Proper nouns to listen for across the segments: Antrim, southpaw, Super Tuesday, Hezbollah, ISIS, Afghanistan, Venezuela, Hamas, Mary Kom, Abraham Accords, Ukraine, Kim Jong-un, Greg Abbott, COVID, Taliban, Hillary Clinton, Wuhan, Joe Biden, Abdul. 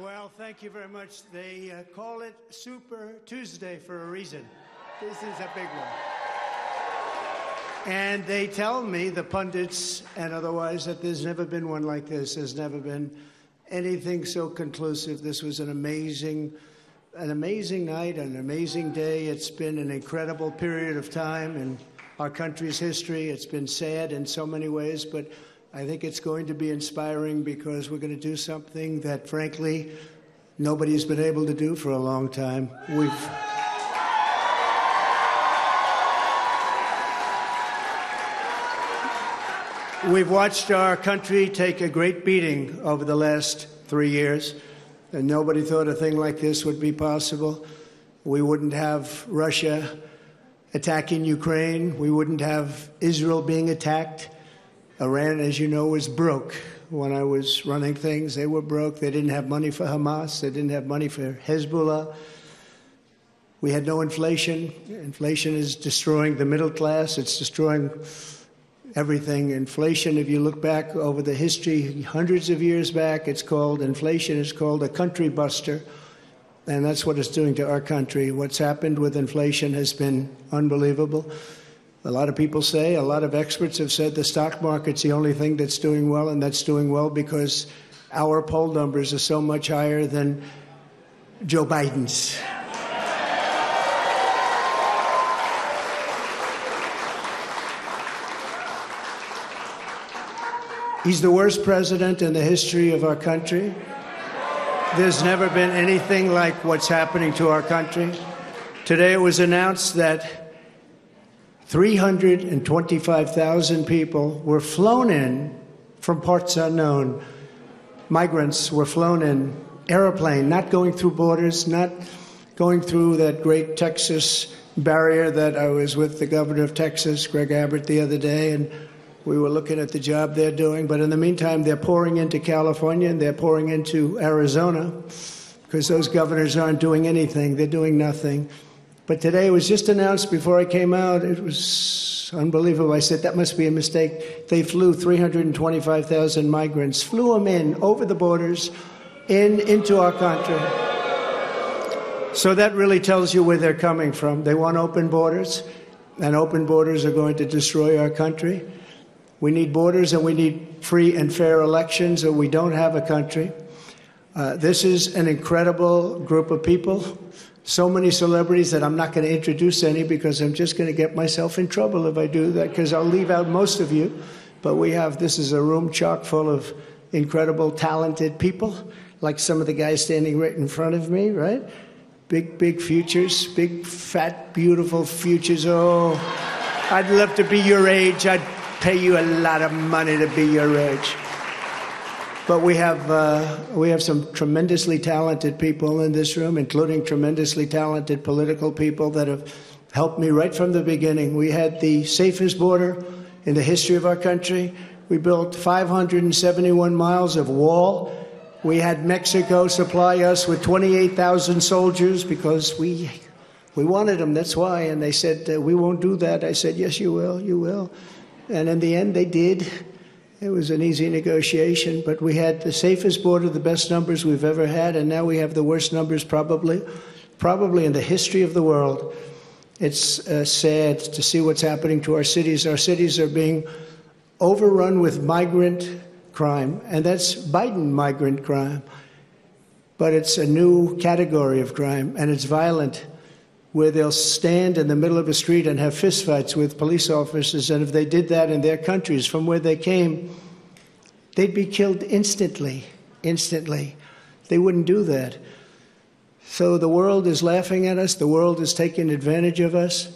Well, thank you very much. They call it Super Tuesday for a reason. This is a big one. And they tell me, the pundits and otherwise, that there's never been one like this. There's never been anything so conclusive. This was an amazing night, an amazing day. It's been an incredible period of time in our country's history. It's been sad in so many ways, but I think it's going to be inspiring because we're going to do something that, frankly, nobody's been able to do for a long time. We've watched our country take a great beating over the last 3 years, and nobody thought a thing like this would be possible. We wouldn't have Russia attacking Ukraine. We wouldn't have Israel being attacked. Iran, as you know, was broke when I was running things. They were broke. They didn't have money for Hamas. They didn't have money for Hezbollah. We had no inflation. Inflation is destroying the middle class. It's destroying everything. Inflation, if you look back over the history, hundreds of years back, it's called inflation. It's called a country buster. And that's what it's doing to our country. What's happened with inflation has been unbelievable. A lot of people say, a lot of experts have said the stock market's the only thing that's doing well, and that's doing well because our poll numbers are so much higher than Joe Biden's. He's the worst president in the history of our country. There's never been anything like what's happening to our country. Today it was announced that 325,000 people were flown in from parts unknown. Migrants were flown in, airplane, not going through borders, not going through that great Texas barrier that I was with the governor of Texas, Greg Abbott, the other day, and we were looking at the job they're doing. But in the meantime, they're pouring into California and they're pouring into Arizona because those governors aren't doing anything. They're doing nothing. But today, it was just announced before I came out. It was unbelievable. I said, that must be a mistake. They flew 325,000 migrants, flew them in over the borders, into our country. So that really tells you where they're coming from. They want open borders, and open borders are going to destroy our country. We need borders, and we need free and fair elections, or we don't have a country. This is an incredible group of people. So many celebrities that I'm not going to introduce any because I'm just going to get myself in trouble if I do that, because I'll leave out most of you. But this is a room chock full of incredible, talented people, like some of the guys standing right in front of me, right? Big, big futures, big, fat, beautiful futures. Oh, I'd love to be your age. I'd pay you a lot of money to be your age. But we have some tremendously talented people in this room, including tremendously talented political people that have helped me right from the beginning. We had the safest border in the history of our country. We built 571 miles of wall. We had Mexico supply us with 28,000 soldiers because we wanted them. That's why. And they said, we won't do that. I said, yes, you will. You will. And in the end, they did. It was an easy negotiation, but we had the safest border, the best numbers we've ever had, and now we have the worst numbers probably in the history of the world. It's sad to see what's happening to our cities. Our cities are being overrun with migrant crime, and that's Biden migrant crime. But it's a new category of crime, and it's violent, where they'll stand in the middle of a street and have fistfights with police officers. And if they did that in their countries from where they came, they'd be killed instantly, instantly. They wouldn't do that. So the world is laughing at us. The world is taking advantage of us.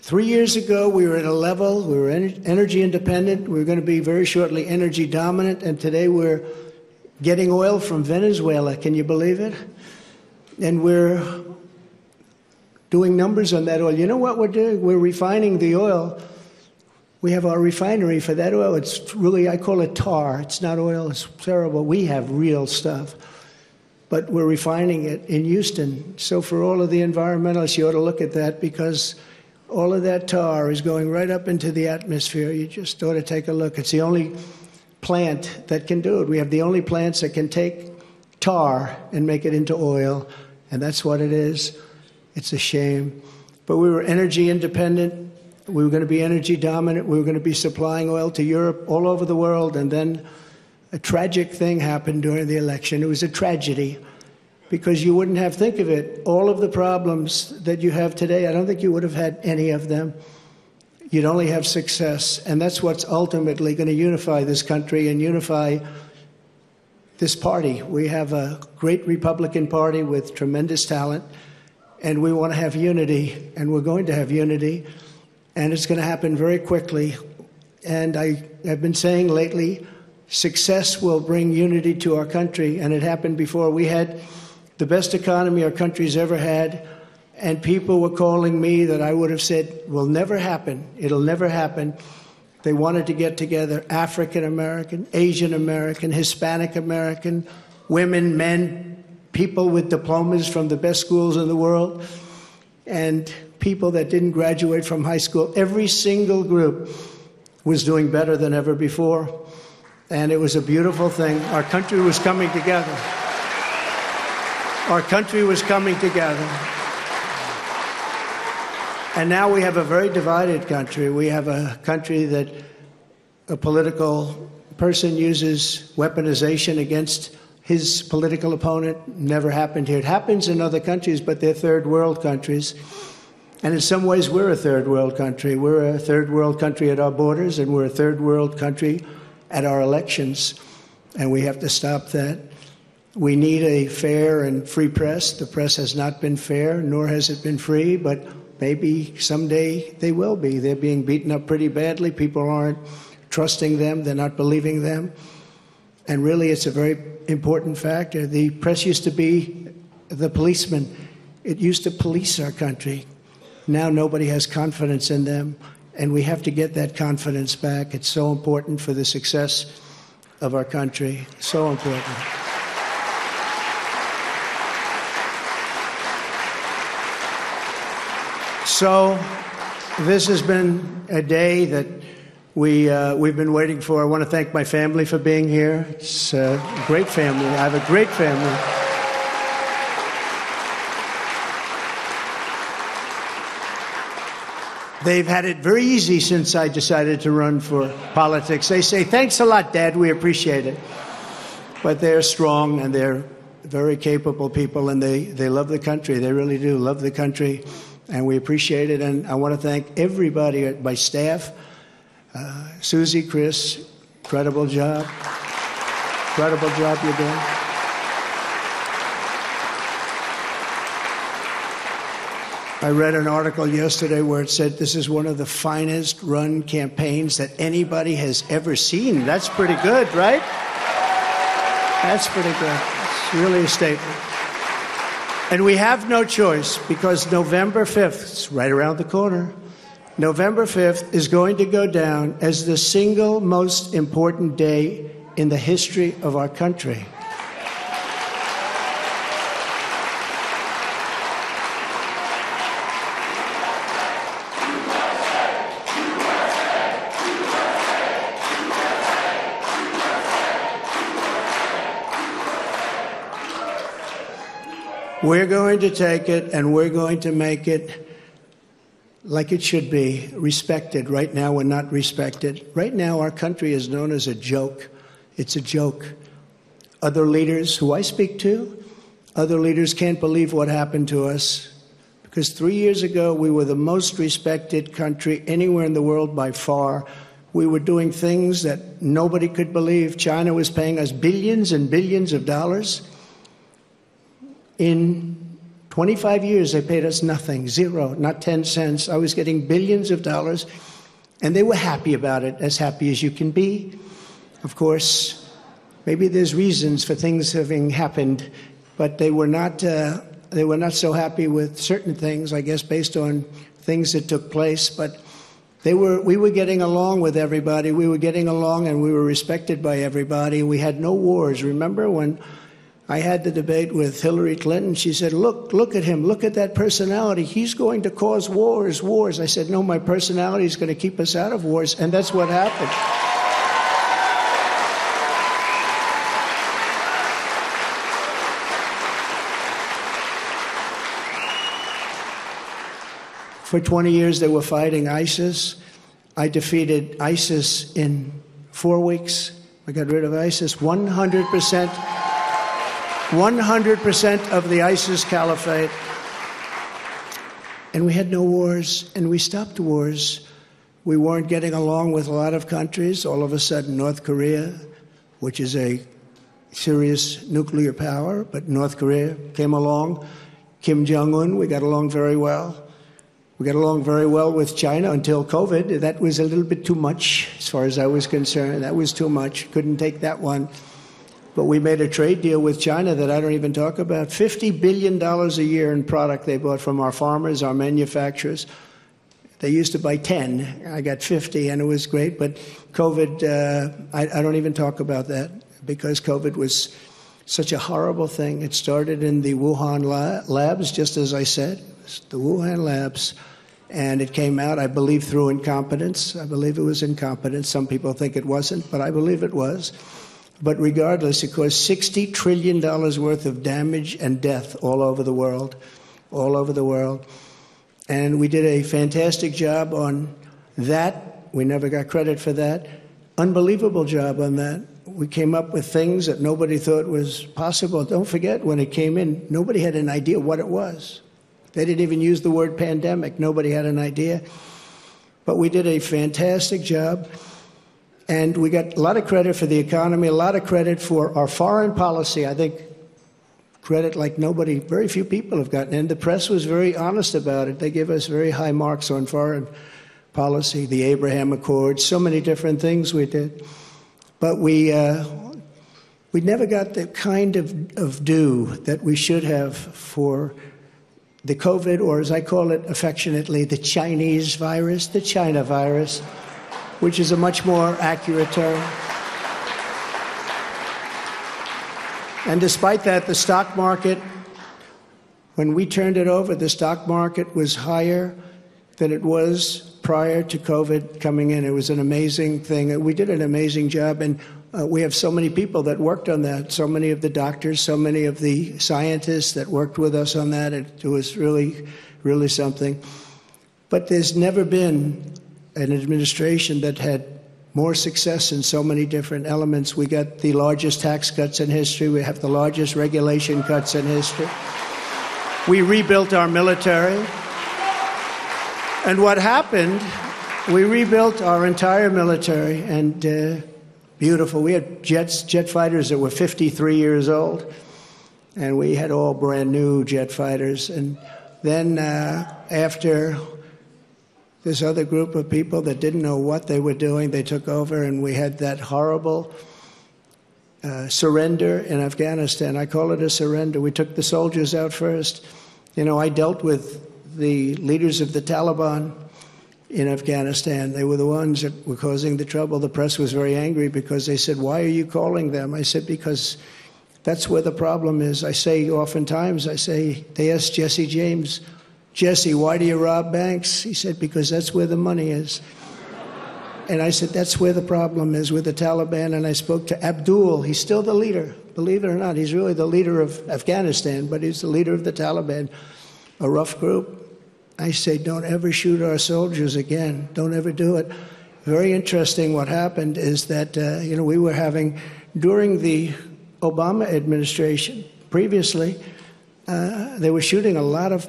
3 years ago, we were at a level, we were energy independent. We were going to be very shortly energy dominant. And today we're getting oil from Venezuela. Can you believe it? And we're doing numbers on that oil. You know what we're doing? We're refining the oil. We have our refinery for that oil. It's really, I call it tar. It's not oil. It's terrible. We have real stuff. But we're refining it in Houston. So for all of the environmentalists, you ought to look at that, because all of that tar is going right up into the atmosphere. You just ought to take a look. It's the only plant that can do it. We have the only plants that can take tar and make it into oil, and that's what it is. It's a shame. But we were energy independent. We were going to be energy dominant. We were going to be supplying oil to Europe, all over the world. And then a tragic thing happened during the election. It was a tragedy, because you wouldn't have, think of it, all of the problems that you have today, I don't think you would have had any of them. You'd only have success. And that's what's ultimately going to unify this country and unify this party. We have a great Republican Party with tremendous talent, and we want to have unity, and we're going to have unity, and it's going to happen very quickly. And I have been saying lately, success will bring unity to our country, and it happened before. We had the best economy our country's ever had, and people were calling me that I would have said, will never happen, it'll never happen. They wanted to get together African American, Asian American, Hispanic American, women, men, people with diplomas from the best schools in the world, and people that didn't graduate from high school. Every single group was doing better than ever before, and it was a beautiful thing. Our country was coming together. Our country was coming together. And now we have a very divided country. We have a country that a political person uses weaponization against his political opponent. Never happened here. It happens in other countries, but they're third world countries. And in some ways, we're a third world country. We're a third world country at our borders, and we're a third world country at our elections. And we have to stop that. We need a fair and free press. The press has not been fair, nor has it been free, but maybe someday they will be. They're being beaten up pretty badly. People aren't trusting them. They're not believing them. And really, it's a very important factor. The press used to be the policeman. It used to police our country. Now nobody has confidence in them, and we have to get that confidence back. It's so important for the success of our country. So important. So this has been a day that we've been waiting for. I want to thank my family for being here. It's a great family. I have a great family. They've had it very easy since I decided to run for politics. They say, thanks a lot, Dad, we appreciate it. But they're strong, and they're very capable people, and they love the country. They really do love the country. And we appreciate it. And I want to thank everybody, my staff, Susie, Chris, incredible job. Incredible job you're doing. I read an article yesterday where it said this is one of the finest run campaigns that anybody has ever seen. That's pretty good, right? That's pretty good. It's really a statement. And we have no choice, because November 5th, it's right around the corner, November 5th is going to go down as the single most important day in the history of our country. We're going to take it, and we're going to make it like it should be, respected. Right now, we're not respected. Right now, our country is known as a joke. It's a joke. Other leaders who I speak to, other leaders can't believe what happened to us, because 3 years ago, we were the most respected country anywhere in the world by far. We were doing things that nobody could believe. China was paying us billions and billions of dollars. In 25 years, they paid us nothing, zero, not 10 cents. I was getting billions of dollars, and they were happy about it, as happy as you can be. Of course, maybe there's reasons for things having happened, but they were not so happy with certain things, I guess, based on things that took place. But we were getting along with everybody. We were getting along, and we were respected by everybody. We had no wars. Remember when I had the debate with Hillary Clinton? She said, look at him. Look at that personality. He's going to cause wars, wars. I said, no, my personality is going to keep us out of wars. And that's what happened. For 20 years, they were fighting ISIS. I defeated ISIS in 4 weeks. I got rid of ISIS. 100% of the ISIS caliphate. And we had no wars, and we stopped wars. We weren't getting along with a lot of countries. All of a sudden, North Korea, which is a serious nuclear power, but North Korea came along. Kim Jong-un, we got along very well. We got along very well with China until COVID. That was a little bit too much, as far as I was concerned. That was too much. Couldn't take that one. But we made a trade deal with China that I don't even talk about. $50 billion a year in product they bought from our farmers, our manufacturers. They used to buy 10. I got 50, and it was great. But COVID, I don't even talk about that, because COVID was such a horrible thing. It started in the Wuhan labs, just as I said. It was the Wuhan labs. And it came out, I believe, through incompetence. I believe it was incompetence. Some people think it wasn't, but I believe it was. But regardless, it caused $60 trillion worth of damage and death all over the world, all over the world. And we did a fantastic job on that. We never got credit for that. Unbelievable job on that. We came up with things that nobody thought was possible. Don't forget, when it came in, nobody had an idea what it was. They didn't even use the word pandemic. Nobody had an idea. But we did a fantastic job. And we got a lot of credit for the economy, a lot of credit for our foreign policy. I think credit like nobody, very few people have gotten. And the press was very honest about it. They gave us very high marks on foreign policy, the Abraham Accords, so many different things we did. But we never got the kind of due that we should have for the COVID, or as I call it affectionately, the Chinese virus, the China virus, which is a much more accurate term. And despite that, the stock market, when we turned it over, the stock market was higher than it was prior to COVID coming in. It was an amazing thing. We did an amazing job, and we have so many people that worked on that, so many of the doctors, so many of the scientists that worked with us on that. It was really, really something. But there's never been an administration that had more success in so many different elements. We got the largest tax cuts in history. We have the largest regulation cuts in history. We rebuilt our military. And what happened, we rebuilt our entire military, and beautiful. We had jet fighters that were 53 years old, and we had all brand new jet fighters. And then after this other group of people that didn't know what they were doing, they took over, and we had that horrible surrender in Afghanistan. I call it a surrender. We took the soldiers out first. You know, I dealt with the leaders of the Taliban in Afghanistan. They were the ones that were causing the trouble. The press was very angry because they said, "Why are you calling them?" I said, because that's where the problem is. I say oftentimes, they asked Jesse James, "Jesse, why do you rob banks?" He said, "Because that's where the money is." And I said, that's where the problem is, with the Taliban. And I spoke to Abdul. He's still the leader. Believe it or not, he's really the leader of Afghanistan, but he's the leader of the Taliban, a rough group. I say, don't ever shoot our soldiers again. Don't ever do it. Very interesting what happened is that, you know, we were having, during the Obama administration, previously, they were shooting a lot of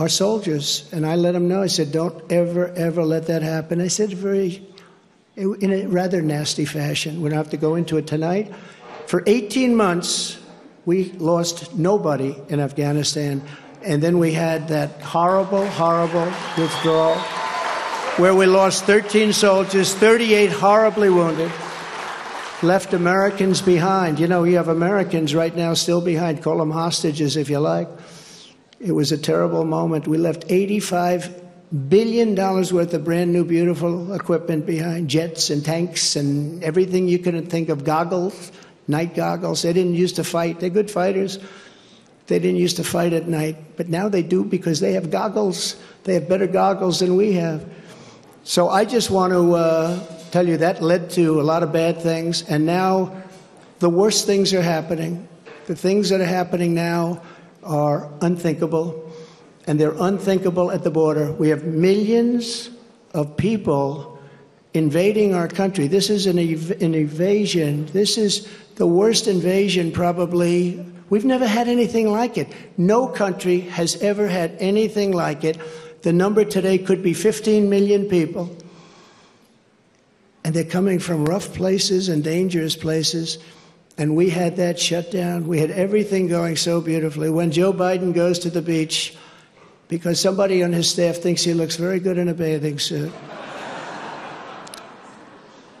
our soldiers, and I let them know. I said, don't ever, ever let that happen. I said in a rather nasty fashion. We don't have to go into it tonight. For 18 months, we lost nobody in Afghanistan, and then we had that horrible, horrible withdrawal where we lost 13 soldiers, 38 horribly wounded, left Americans behind. You know, you have Americans right now still behind. Call them hostages if you like. It was a terrible moment. We left $85 billion worth of brand new, beautiful equipment behind, jets and tanks and everything you couldn't think of, goggles, night goggles. They didn't used to fight. They're good fighters. They didn't used to fight at night, but now they do because they have goggles. They have better goggles than we have. So I just want to tell you that led to a lot of bad things, and now the worst things are happening. The things that are happening now are unthinkable, and they're unthinkable at the border. We have millions of people invading our country. This is an invasion. This is the worst invasion probably. We've never had anything like it. No country has ever had anything like it. The number today could be 15 million people. And they're coming from rough places and dangerous places. And we had that shut down. We had everything going so beautifully. When Joe Biden goes to the beach, because somebody on his staff thinks he looks very good in a bathing suit,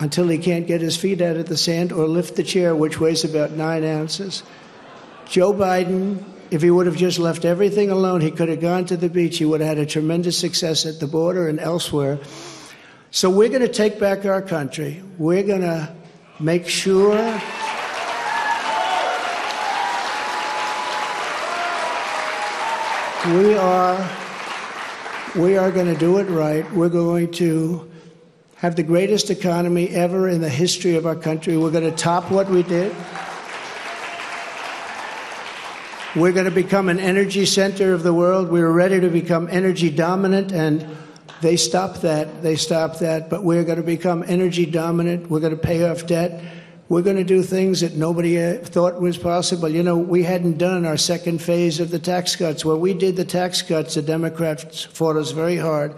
until he can't get his feet out of the sand or lift the chair, which weighs about 9 ounces. Joe Biden, if he would have just left everything alone, he could have gone to the beach. He would have had a tremendous success at the border and elsewhere. So we're going to take back our country. We're going to make sure we are going to do it right. We're going to have the greatest economy ever in the history of our country. We're going to top what we did. We're going to become an energy center of the world. We were ready to become energy dominant, and they stopped that. They stopped that. But we're going to become energy dominant. We're going to pay off debt. We're going to do things that nobody thought was possible. You know, we hadn't done our second phase of the tax cuts. When we did the tax cuts, the Democrats fought us very hard.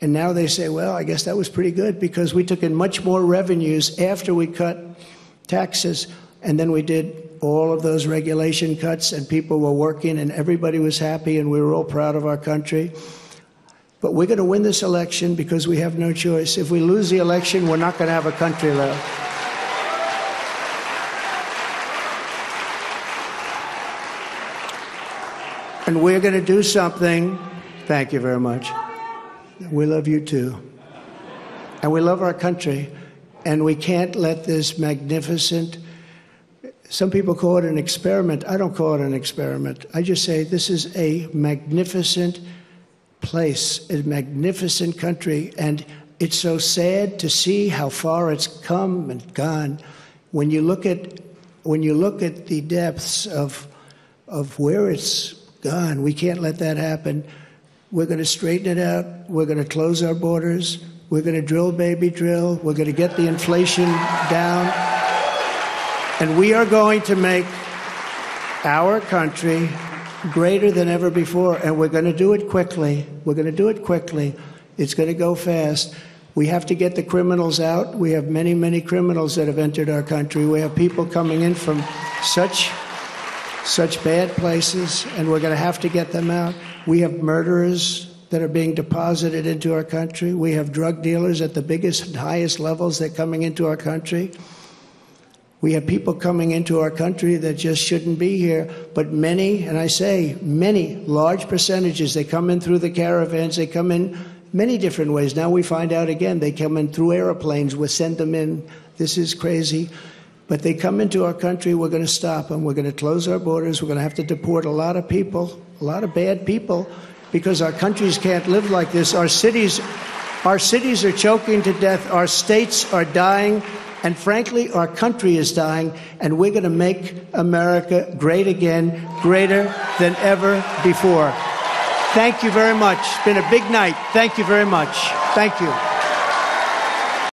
And now they say, well, I guess that was pretty good because we took in much more revenues after we cut taxes, and then we did all of those regulation cuts, and people were working, and everybody was happy, and we were all proud of our country. But we're going to win this election because we have no choice. If we lose the election, we're not going to have a country left. And we're going to do something. Thank you very much. We love you too. And we love our country. And we can't let this magnificent, some people call it an experiment. I don't call it an experiment. I just say this is a magnificent place, a magnificent country, and it's so sad to see how far it's come and gone. When you look at the depths of where it's gone, we can't let that happen. We're going to straighten it out. We're going to close our borders. We're going to drill, baby, drill. We're going to get the inflation down. And we are going to make our country greater than ever before, and we're going to do it quickly. We're going to do it quickly. It's going to go fast. We have to get the criminals out. We have many, many criminals that have entered our country. We have people coming in from such bad places, and we're going to have to get them out. We have murderers that are being deposited into our country. We have drug dealers at the biggest and highest levels that are coming into our country. We have people coming into our country that just shouldn't be here, but many, and I say many, large percentages, they come in through the caravans, they come in many different ways. Now we find out again, they come in through airplanes, we send them in, this is crazy. But they come into our country, we're going to stop them, we're going to close our borders, we're going to have to deport a lot of people, a lot of bad people, because our countries can't live like this. Our cities are choking to death, our states are dying. And frankly, our country is dying, and we're going to make America great again, greater than ever before. Thank you very much. It's been a big night. Thank you very much. Thank you.